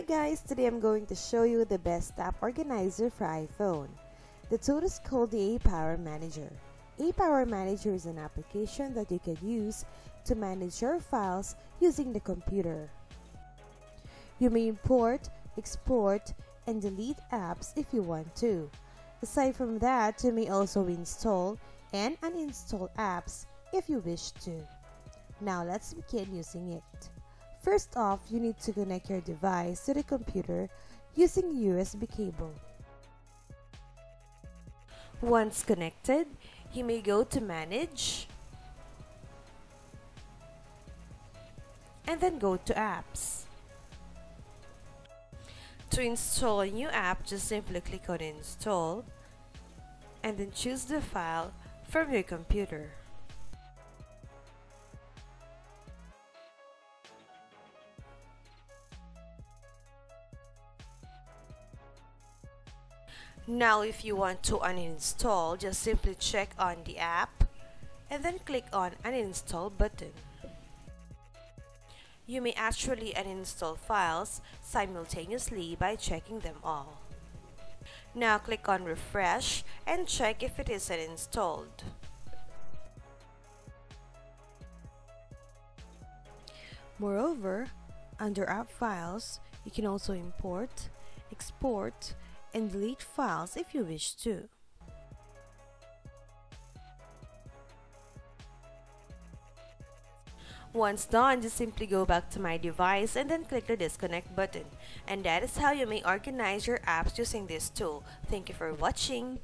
Hi guys, today I'm going to show you the best app organizer for iPhone. The tool is called the Apower Manager. Apower Manager is an application that you can use to manage your files using the computer. You may import, export, and delete apps if you want to. Aside from that, you may also install and uninstall apps if you wish to. Now let's begin using it. First off, you need to connect your device to the computer using a USB cable. Once connected, you may go to Manage and then go to Apps. To install a new app, just simply click on Install and then choose the file from your computer. Now if you want to uninstall, just simply check on the app and then click on uninstall button. You may actually uninstall files simultaneously by checking them all. Now click on refresh and check if it is uninstalled. Moreover, under app files, you can also import, export, and delete files if you wish to. Once done, just simply go back to My Device and then click the disconnect button. And that is how you may organize your apps using this tool. Thank you for watching.